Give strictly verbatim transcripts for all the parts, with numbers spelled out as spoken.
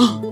Oh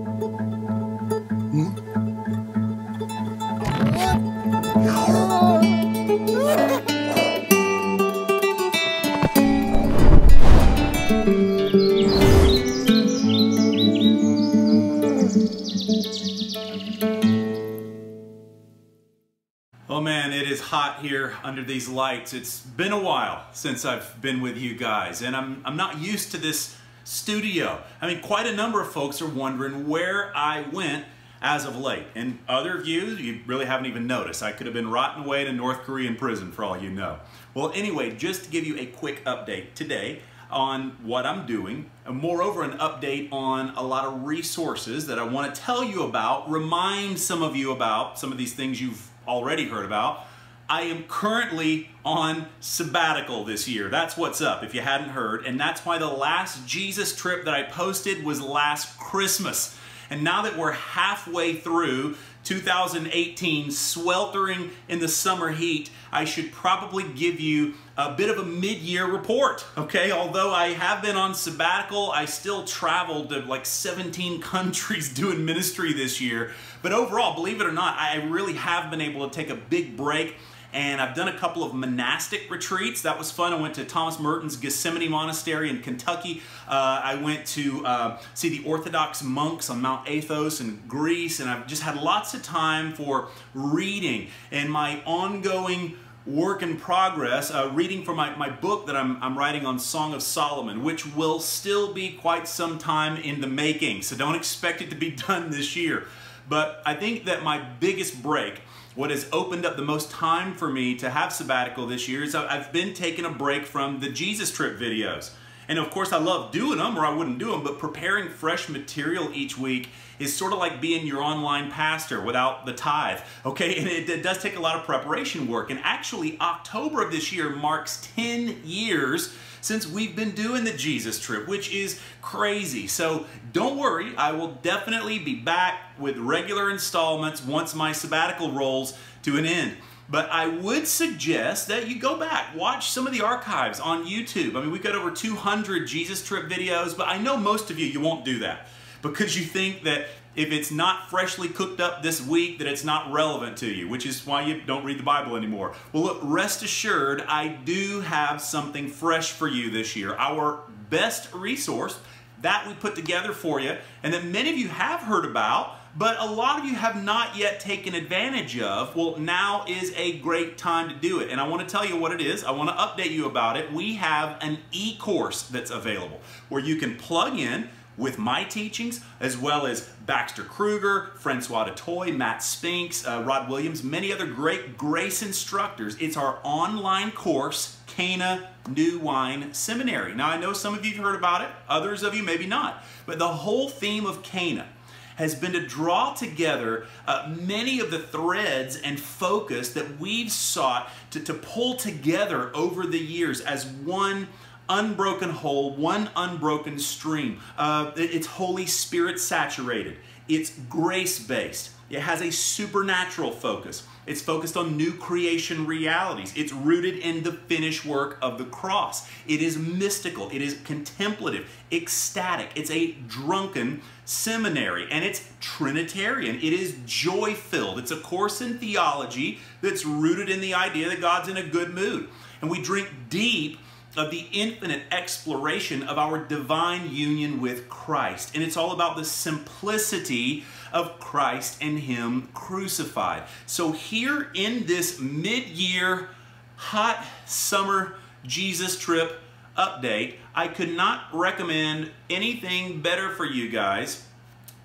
man, it is hot here under these lights. It's been a while since I've been with you guys, and I'm, I'm not used to this studio. I mean, quite a number of folks are wondering where I went as of late, and other of you, you really haven't even noticed. I could have been rotting away in a North Korean prison for all you know. Well, anyway, just to give you a quick update today on what I'm doing, and moreover an update on a lot of resources that I want to tell you about, remind some of you about some of these things you've already heard about. I am currently on sabbatical this year. That's what's up, if you hadn't heard, and that's why the last Jesus Trip that I posted was last Christmas. And now that we're halfway through two thousand eighteen, sweltering in the summer heat, I should probably give you a bit of a mid-year report, okay? Although I have been on sabbatical, I still traveled to like seventeen countries doing ministry this year. But overall, believe it or not, I really have been able to take a big break, and I've done a couple of monastic retreats. That was fun. I went to Thomas Merton's Gethsemane Monastery in Kentucky. Uh, I went to uh, see the Orthodox monks on Mount Athos in Greece, and I've just had lots of time for reading and my ongoing work in progress, uh, reading for my, my book that I'm, I'm writing on Song of Solomon, which will still be quite some time in the making, so don't expect it to be done this year. But I think that my biggest break, what has opened up the most time for me to have sabbatical this year, is I've been taking a break from the Jesus Trip videos. And of course I love doing them, or I wouldn't do them, but preparing fresh material each week is sort of like being your online pastor without the tithe, okay? And it, it does take a lot of preparation work. And actually October of this year marks ten years since we've been doing the Jesus Trip, which is crazy. So don't worry, I will definitely be back with regular installments once my sabbatical rolls to an end. But I would suggest that you go back, watch some of the archives on YouTube. I mean, we've got over two hundred Jesus Trip videos, but I know most of you, you won't do that because you think that if it's not freshly cooked up this week, that it's not relevant to you, which is why you don't read the Bible anymore. Well, look, rest assured, I do have something fresh for you this year. Our best resource that we put together for you, and that many of you have heard about, but a lot of you have not yet taken advantage of. Well, now is a great time to do it. And I want to tell you what it is. I want to update you about it. We have an e-course that's available where you can plug in with my teachings, as well as Baxter Kruger, Francois de Toy, Matt Sphinx, uh, Rod Williams, many other great grace instructors. It's our online course, Cana New Wine Seminary. Now, I know some of you have heard about it, others of you maybe not, but the whole theme of Cana has been to draw together uh, many of the threads and focus that we've sought to, to pull together over the years as one unbroken whole, one unbroken stream. Uh, it's Holy Spirit saturated. It's grace-based. It has a supernatural focus. It's focused on new creation realities. It's rooted in the finished work of the cross. It is mystical. It is contemplative, ecstatic. It's a drunken seminary, and it's Trinitarian. It is joy-filled. It's a course in theology that's rooted in the idea that God's in a good mood. And we drink deep of the infinite exploration of our divine union with Christ. And it's all about the simplicity of Christ and Him crucified. So here in this mid-year hot summer Jesus Trip update, I could not recommend anything better for you guys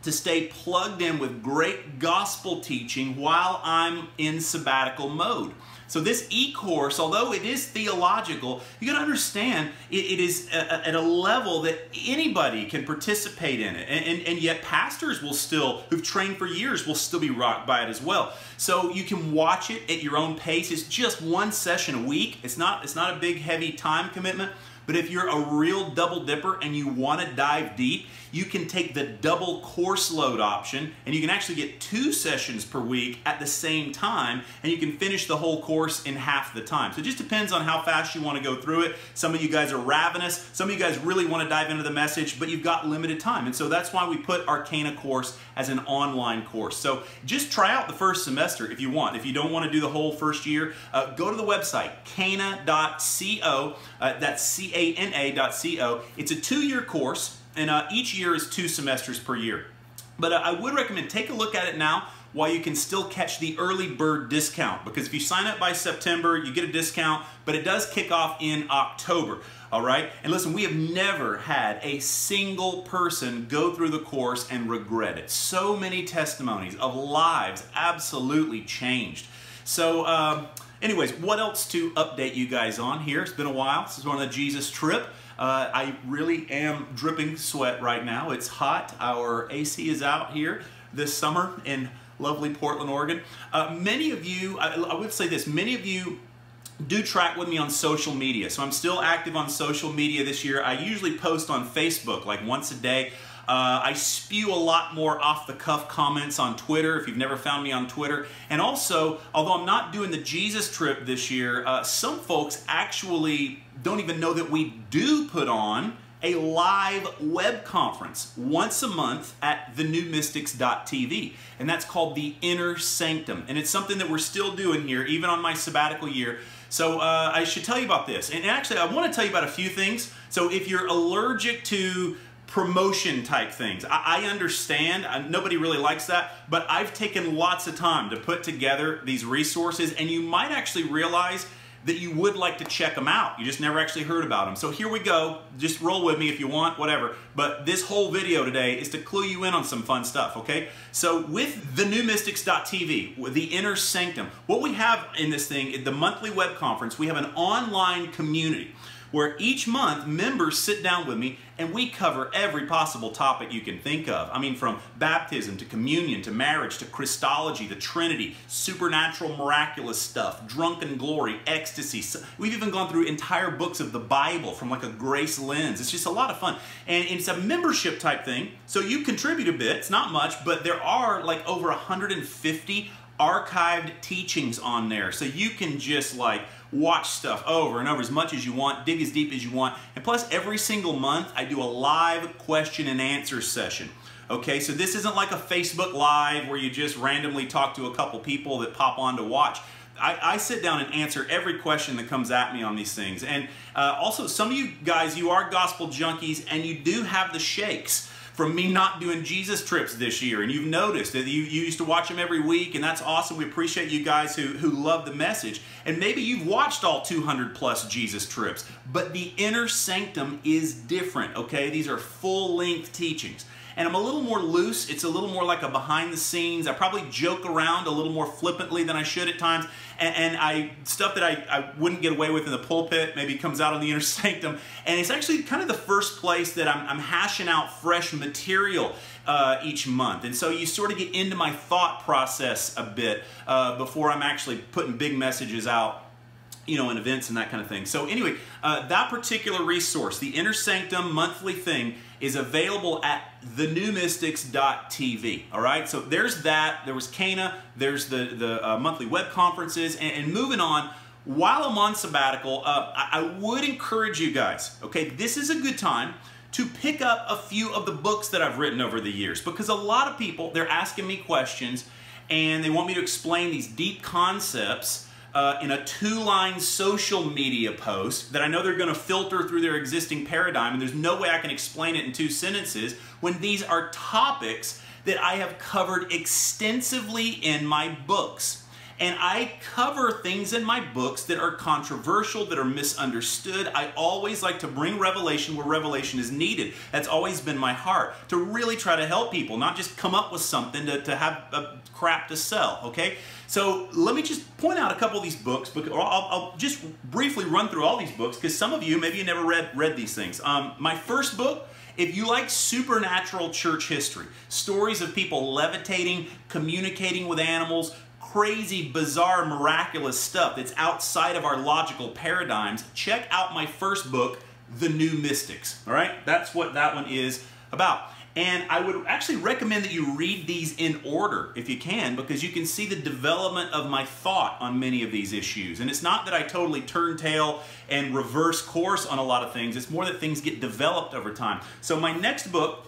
to stay plugged in with great gospel teaching while I'm in sabbatical mode. So this e-course, although it is theological, you gotta understand it, it is a, a, at a level that anybody can participate in it. And, and, and yet pastors will still, who've trained for years, will still be rocked by it as well. So you can watch it at your own pace. It's just one session a week. It's not, it's not a big, heavy time commitment, But if you're a real double dipper and you want to dive deep, you can take the double course load option, and you can actually get two sessions per week at the same time, and you can finish the whole course in half the time. So it just depends on how fast you want to go through it. Some of you guys are ravenous. Some of you guys really want to dive into the message, but you've got limited time. And so that's why we put our Cana course as an online course. So just try out the first semester if you want. If you don't want to do the whole first year, uh, go to the website, cana dot co. Uh, that's C A N A dot co. It's a two-year course. And uh, each year is two semesters per year. But uh, I would recommend take a look at it now while you can still catch the early bird discount, because if you sign up by September, you get a discount, but it does kick off in October. All right? And listen, we have never had a single person go through the course and regret it. So many testimonies of lives absolutely changed. So uh, anyways, what else to update you guys on here? It's been a while. This is one of the Jesus Trip. Uh, I really am dripping sweat right now. It's hot. Our A C is out here this summer in lovely Portland, Oregon. Uh, many of you, I, I would say this, many of you do track with me on social media. So I'm still active on social media this year. I usually post on Facebook like once a day. Uh, I spew a lot more off-the-cuff comments on Twitter, if you've never found me on Twitter. And also, although I'm not doing the Jesus Trip this year, uh, some folks actually don't even know that we do put on a live web conference once a month at the new mystics dot T V. And that's called the Inner Sanctum. And it's something that we're still doing here, even on my sabbatical year. So uh, I should tell you about this. And actually, I want to tell you about a few things. So if you're allergic to promotion type things, I, I understand, I, nobody really likes that, but I've taken lots of time to put together these resources, and you might actually realize that you would like to check them out. You just never actually heard about them. So here we go, just roll with me if you want, whatever. But this whole video today is to clue you in on some fun stuff, okay? So with the new mystics dot T V, with the Inner Sanctum, what we have in this thing, in the monthly web conference, we have an online community where each month members sit down with me and we cover every possible topic you can think of. I mean, from baptism to communion to marriage to Christology, the Trinity, supernatural miraculous stuff, drunken glory, ecstasy. We've even gone through entire books of the Bible from like a grace lens. It's just a lot of fun. And it's a membership type thing, so you contribute a bit. It's not much, but there are like over one hundred fifty archived teachings on there, so you can just like watch stuff over and over as much as you want, dig as deep as you want. And plus, every single month I do a live question and answer session. Okay, so this isn't like a Facebook Live where you just randomly talk to a couple people that pop on to watch. I, I sit down and answer every question that comes at me on these things. And uh, also, some of you guys, you are gospel junkies and you do have the shakes from me not doing Jesus Trips this year. And you've noticed that you, you used to watch them every week, and that's awesome. We appreciate you guys who, who love the message. And maybe you've watched all two hundred plus Jesus Trips, but the Inner Sanctum is different, okay? These are full-length teachings. And I'm a little more loose. It's a little more like a behind the scenes. I probably joke around a little more flippantly than I should at times. And, and I stuff that I, I wouldn't get away with in the pulpit maybe comes out on the Inner Sanctum. And it's actually kind of the first place that I'm, I'm hashing out fresh material uh, each month. And so you sort of get into my thought process a bit uh, before I'm actually putting big messages out, you know, in events and that kind of thing. So anyway, uh, that particular resource, the Inner Sanctum monthly thing, is available at the new mystics dot T V. All right, so there's that. There was Cana. There's the, the uh, monthly web conferences. And, and moving on, while I'm on sabbatical, uh, I, I would encourage you guys, okay, this is a good time to pick up a few of the books that I've written over the years, because a lot of people, they're asking me questions and they want me to explain these deep concepts Uh, in a two-line social media post that I know they're going to filter through their existing paradigm, and there's no way I can explain it in two sentences when these are topics that I have covered extensively in my books. And I cover things in my books that are controversial, that are misunderstood. I always like to bring revelation where revelation is needed. That's always been my heart, to really try to help people, not just come up with something to, to have a crap to sell, okay? So let me just point out a couple of these books, because, or I'll, I'll just briefly run through all these books, because some of you, maybe you never read, read these things. Um, my first book, if you like supernatural church history, stories of people levitating, communicating with animals, crazy, bizarre, miraculous stuff that's outside of our logical paradigms, check out my first book, The New Mystics. All right, that's what that one is about. And I would actually recommend that you read these in order if you can, because you can see the development of my thought on many of these issues. And it's not that I totally turn tail and reverse course on a lot of things. It's more that things get developed over time. So my next book,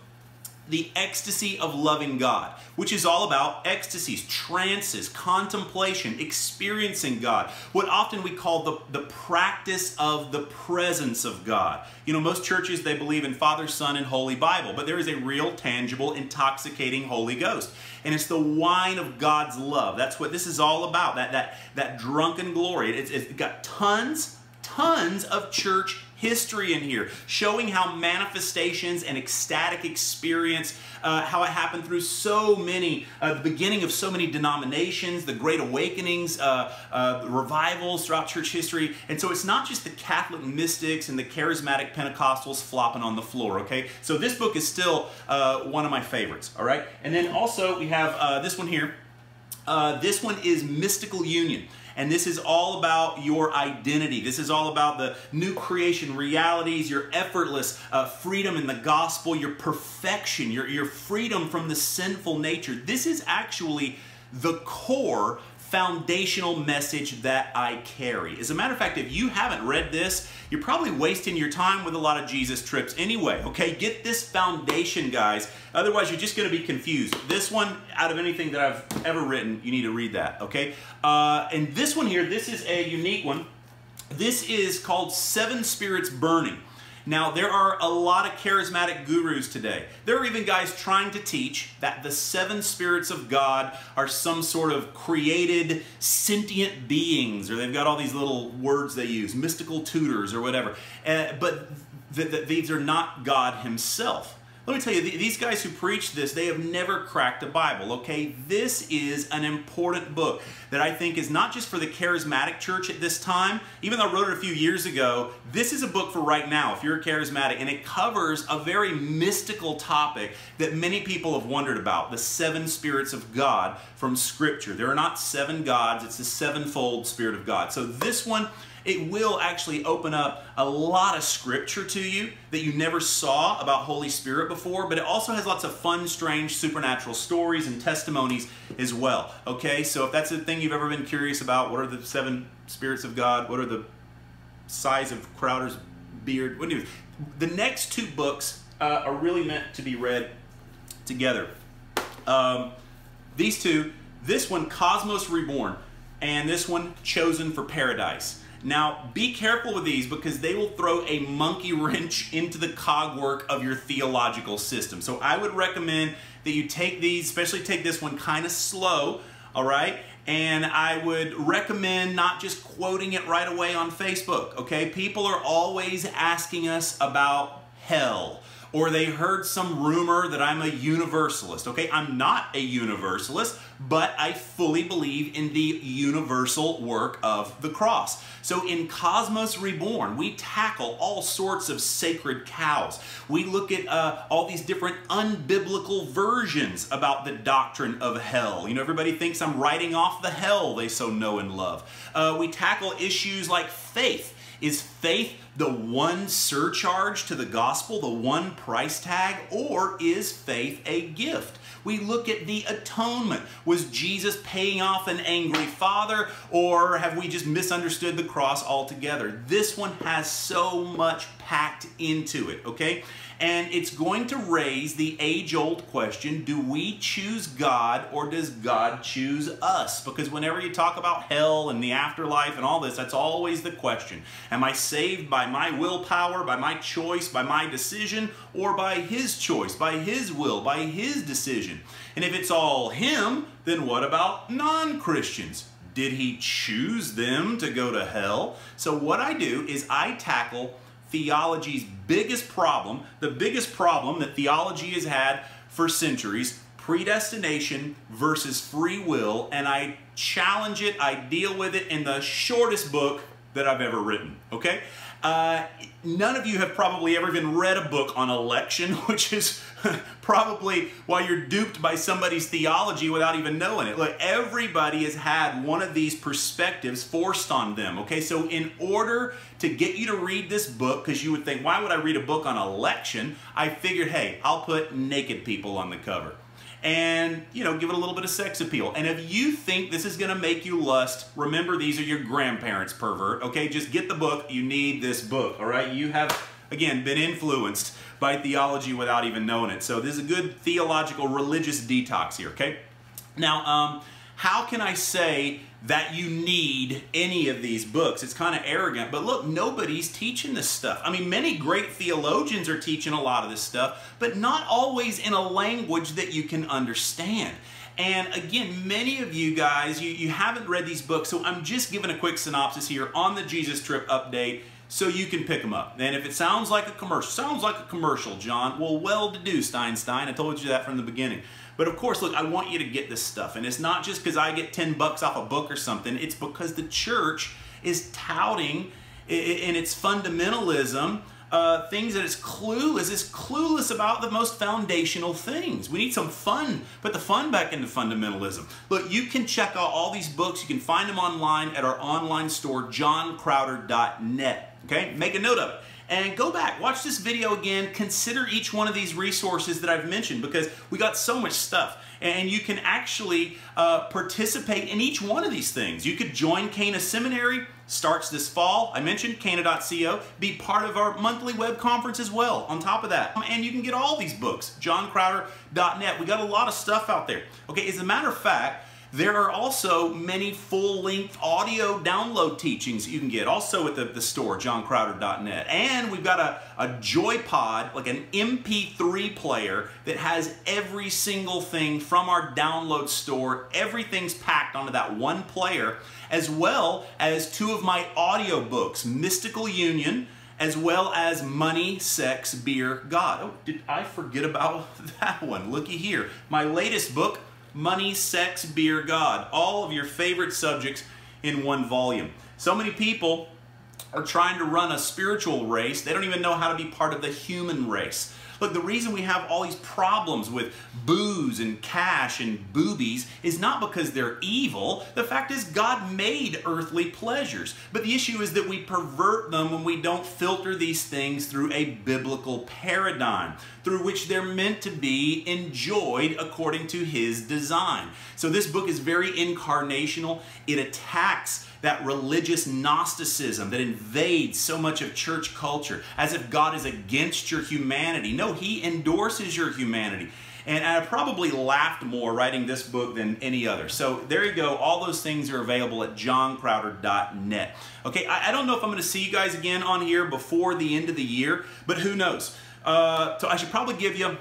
The Ecstasy of Loving God, which is all about ecstasies, trances, contemplation, experiencing God, what often we call the, the practice of the presence of God. You know, most churches, they believe in Father, Son, and Holy Bible, but there is a real, tangible, intoxicating Holy Ghost. And it's the wine of God's love. That's what this is all about, that, that, that drunken glory. It's, it's got tons, tons of church history in here, showing how manifestations and ecstatic experience, uh, how it happened through so many, uh, the beginning of so many denominations, the Great Awakenings, uh, uh, revivals throughout church history. And so it's not just the Catholic mystics and the charismatic Pentecostals flopping on the floor, okay? So this book is still uh, one of my favorites, all right? And then also we have uh, this one here. Uh, this one is Mystical Union. And this is all about your identity. This is all about the new creation realities, your effortless uh, freedom in the gospel, your perfection, your, your freedom from the sinful nature. This is actually the core foundational message that I carry. As a matter of fact, if you haven't read this, you're probably wasting your time with a lot of Jesus trips anyway, okay? Get this foundation, guys. Otherwise, you're just going to be confused. This one, out of anything that I've ever written, you need to read that, okay? Uh, and this one here, this is a unique one. This is called Seven Spirits Burning. Now, there are a lot of charismatic gurus today. There are even guys trying to teach that the seven spirits of God are some sort of created sentient beings, or they've got all these little words they use, mystical tutors or whatever. Uh, but th th these are not God himself. Let me tell you, th these guys who preach this, they have never cracked a Bible, okay? This is an important book that I think is not just for the charismatic church at this time. Even though I wrote it a few years ago, this is a book for right now if you're a charismatic, and it covers a very mystical topic that many people have wondered about, the seven spirits of God from Scripture. There are not seven gods, it's the sevenfold Spirit of God. So this one, it will actually open up a lot of scripture to you that you never saw about Holy Spirit before, but it also has lots of fun, strange, supernatural stories and testimonies as well, okay? So if that's the thing you've ever been curious about, what are the seven spirits of God? What are the size of Crowder's beard? What do you, the next two books uh, are really meant to be read together. Um, these two, this one, Cosmos Reborn, and this one, Chosen for Paradise. Now, be careful with these because they will throw a monkey wrench into the cogwork of your theological system. So I would recommend that you take these, especially take this one kind of slow, all right? And I would recommend not just quoting it right away on Facebook, okay? People are always asking us about hell, or they heard some rumor that I'm a universalist, okay? I'm not a universalist, but I fully believe in the universal work of the cross. So in Cosmos Reborn, we tackle all sorts of sacred cows. We look at uh, all these different unbiblical versions about the doctrine of hell. You know, everybody thinks I'm writing off the hell they so know and love. Uh, we tackle issues like faith. Is faith the one surcharge to the gospel, the one price tag, or is faith a gift? We look at the atonement. Was Jesus paying off an angry father, or have we just misunderstood the cross altogether? This one has so much packed into it, okay? And it's going to raise the age-old question, do we choose God or does God choose us? Because whenever you talk about hell and the afterlife and all this, that's always the question. Am I saved by my willpower, by my choice, by my decision, or by his choice, by his will, by his decision? And if it's all him, then what about non-Christians? Did he choose them to go to hell? So what I do is I tackle theology's biggest problem, the biggest problem that theology has had for centuries, predestination versus free will, and I challenge it, I deal with it in the shortest book that I've ever written, okay? Uh, none of you have probably ever even read a book on election, which is probably why you're duped by somebody's theology without even knowing it. Look, everybody has had one of these perspectives forced on them, okay? So in order to get you to read this book, because you would think, why would I read a book on election? I figured, hey, I'll put naked people on the cover and, you know, give it a little bit of sex appeal. And if you think this is gonna make you lust, remember these are your grandparents, pervert, okay? Just get the book, you need this book, all right? You have, again, been influenced by theology without even knowing it. So this is a good theological, religious detox here, okay? Now, um, how can I say that you need any of these books? It's kind of arrogant, but look, nobody's teaching this stuff. I mean, many great theologians are teaching a lot of this stuff, but not always in a language that you can understand. And again, many of you guys, you, you haven't read these books, so I'm just giving a quick synopsis here on the Jesus Trip update so you can pick them up. And if it sounds like a commercial, sounds like a commercial, John, well, well-to-do, Einstein. I told you that from the beginning. But of course, look, I want you to get this stuff. And it's not just because I get ten bucks off a book or something. It's because the church is touting in its fundamentalism uh, things that it's clueless. It's clueless about the most foundational things. We need some fun. Put the fun back into fundamentalism. Look, you can check out all these books. You can find them online at our online store, john crowder dot net. Okay? Make a note of it. And go back, watch this video again, consider each one of these resources that I've mentioned, because we got so much stuff. And you can actually uh, participate in each one of these things. You could join Cana Seminary, starts this fall. I mentioned cana dot co. Be part of our monthly web conference as well on top of that. And you can get all these books, john crowder dot net. We got a lot of stuff out there. Okay, as a matter of fact, there are also many full-length audio download teachings that you can get, also at the, the store, john crowder dot net. And we've got a, a JoyPod, like an M P three player, that has every single thing from our download store. Everything's packed onto that one player, as well as two of my audio books, Mystical Union, as well as Money, Sex, Beer, God. Oh, did I forget about that one? Looky here. My latest book, Money, Sex, Beer, God. All of your favorite subjects in one volume. So many people are trying to run a spiritual race. They don't even know how to be part of the human race. Look, the reason we have all these problems with booze and cash and boobies is not because they're evil. The fact is God made earthly pleasures. But the issue is that we pervert them when we don't filter these things through a biblical paradigm, through which they're meant to be enjoyed according to His design. So this book is very incarnational. It attacks that religious Gnosticism that invades so much of church culture, as if God is against your humanity. No, He endorses your humanity. And I probably laughed more writing this book than any other. So there you go. All those things are available at john crowder dot net. Okay, I, I don't know if I'm going to see you guys again on here before the end of the year, but who knows? Uh, so I should probably give you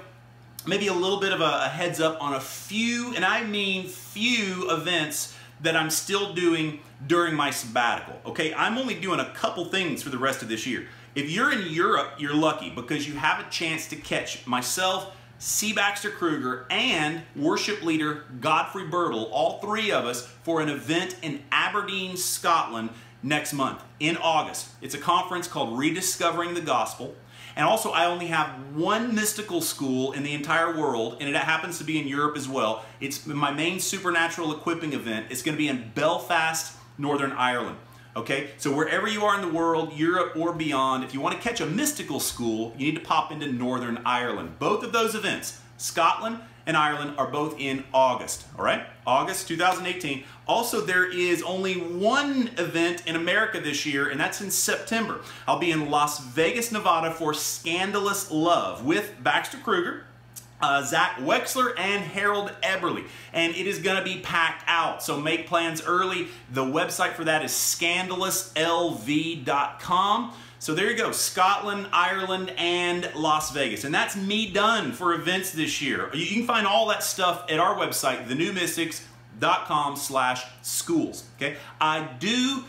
maybe a little bit of a, a heads up on a few, and I mean few, events that I'm still doing during my sabbatical. Okay, I'm only doing a couple things for the rest of this year. If you're in Europe, you're lucky because you have a chance to catch myself, C. Baxter Kruger, and worship leader Godfrey Bertle, all three of us, for an event in Aberdeen, Scotland next month in August. It's a conference called Rediscovering the Gospel. And also, I only have one mystical school in the entire world, and it happens to be in Europe as well. It's my main supernatural equipping event. It's going to be in Belfast, Northern Ireland. Okay, so wherever you are in the world, Europe or beyond, if you want to catch a mystical school, you need to pop into Northern Ireland. Both of those events, Scotland and Ireland, are both in August, all right? August two thousand eighteen. Also, there is only one event in America this year, and that's in September. I'll be in Las Vegas, Nevada for Scandalous Love with Baxter Kruger, Uh, Zach Wexler, and Harold Eberly. And it is going to be packed out, so make plans early. The website for that is scandalous L V dot com. So there you go, Scotland, Ireland, and Las Vegas. And that's me done for events this year. You can find all that stuff at our website, the new mystics dot com slash schools. Okay, I do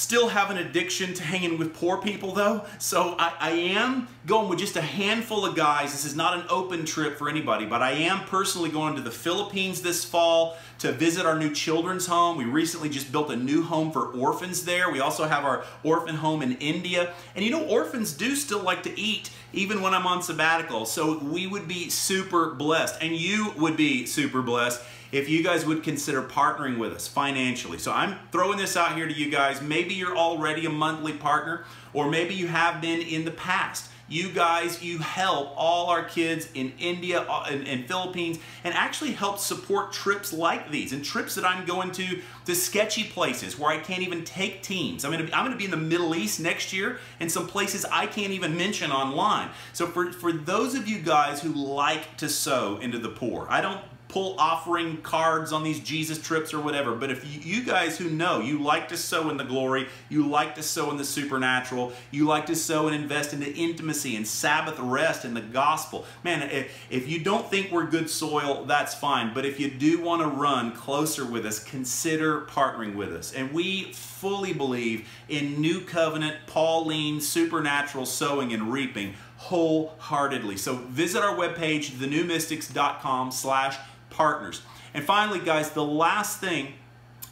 Still have an addiction to hanging with poor people though, so I, I am going with just a handful of guys. This is not an open trip for anybody, but I am personally going to the Philippines this fall to visit our new children's home. We recently just built a new home for orphans there. We also have our orphan home in India. And you know, orphans do still like to eat even when I'm on sabbatical, so we would be super blessed, and you would be super blessed if you guys would consider partnering with us financially. So I'm throwing this out here to you guys. Maybe you're already a monthly partner, or maybe you have been in the past. You guys, you help all our kids in India and, and Philippines, and actually help support trips like these, and trips that I'm going to, to sketchy places where I can't even take teams. I'm gonna be, I'm gonna be in the Middle East next year, and some places I can't even mention online. So for, for those of you guys who like to sow into the poor, I don't pull offering cards on these Jesus trips or whatever, but if you, you guys who know you like to sow in the glory, you like to sow in the supernatural, you like to sow and invest into intimacy and Sabbath rest and the gospel, man, if, if you don't think we're good soil, that's fine, but if you do want to run closer with us, consider partnering with us. And we fully believe in New Covenant, Pauline, supernatural sowing and reaping wholeheartedly. So visit our webpage, thenewmystics dot com slash partners. And finally, guys, the last thing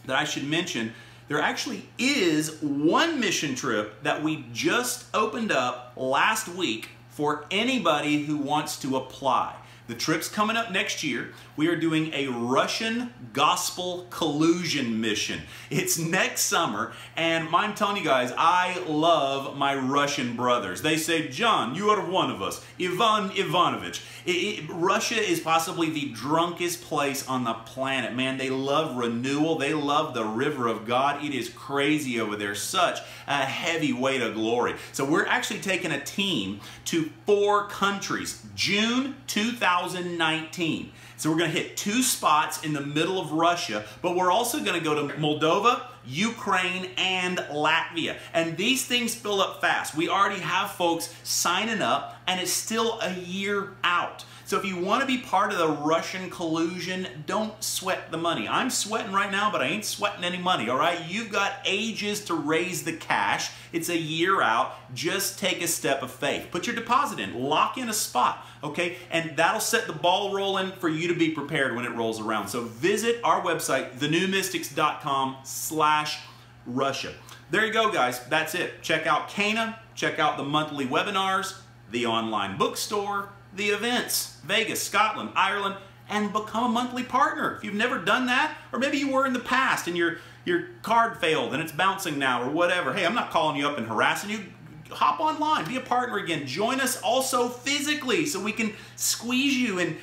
that I should mention, there actually is one mission trip that we just opened up last week for anybody who wants to apply. The trip's coming up next year. We are doing a Russian gospel collusion mission. It's next summer, and I'm telling you guys, I love my Russian brothers. They say, John, you are one of us. Ivan Ivanovich. It, it, Russia is possibly the drunkest place on the planet. Man, they love renewal. They love the river of God. It is crazy over there. Such a heavy weight of glory. So we're actually taking a team to four countries. June two thousand nineteen. So we're going to hit two spots in the middle of Russia, but we're also going to go to Moldova, Ukraine, and Latvia. And these things fill up fast. We already have folks signing up, and it's still a year out. So if you want to be part of the Russian collusion, don't sweat the money. I'm sweating right now, but I ain't sweating any money, all right? You've got ages to raise the cash. It's a year out. Just take a step of faith. Put your deposit in. Lock in a spot, okay? And that'll set the ball rolling for you to be prepared when it rolls around. So visit our website, thenewmystics dot com slash Russia. There you go, guys. That's it. Check out Cana. Check out the monthly webinars, the online bookstore, the events, Vegas, Scotland, Ireland, and become a monthly partner. If you've never done that, or maybe you were in the past and your, your card failed and it's bouncing now or whatever, hey, I'm not calling you up and harassing you. Hop online, be a partner again. Join us also physically so we can squeeze you and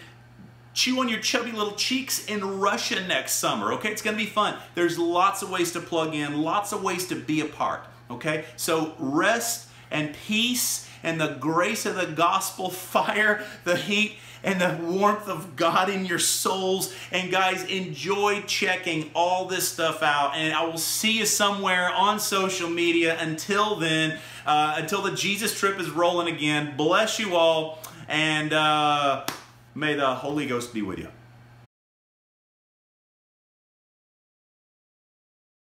chew on your chubby little cheeks in Russia next summer, okay? It's gonna be fun. There's lots of ways to plug in, lots of ways to be a part, okay? So rest and peace and the grace of the gospel fire, the heat and the warmth of God in your souls. And guys, enjoy checking all this stuff out. And I will see you somewhere on social media. Until then, uh, until the Jesus trip is rolling again, bless you all. And uh, may the Holy Ghost be with you.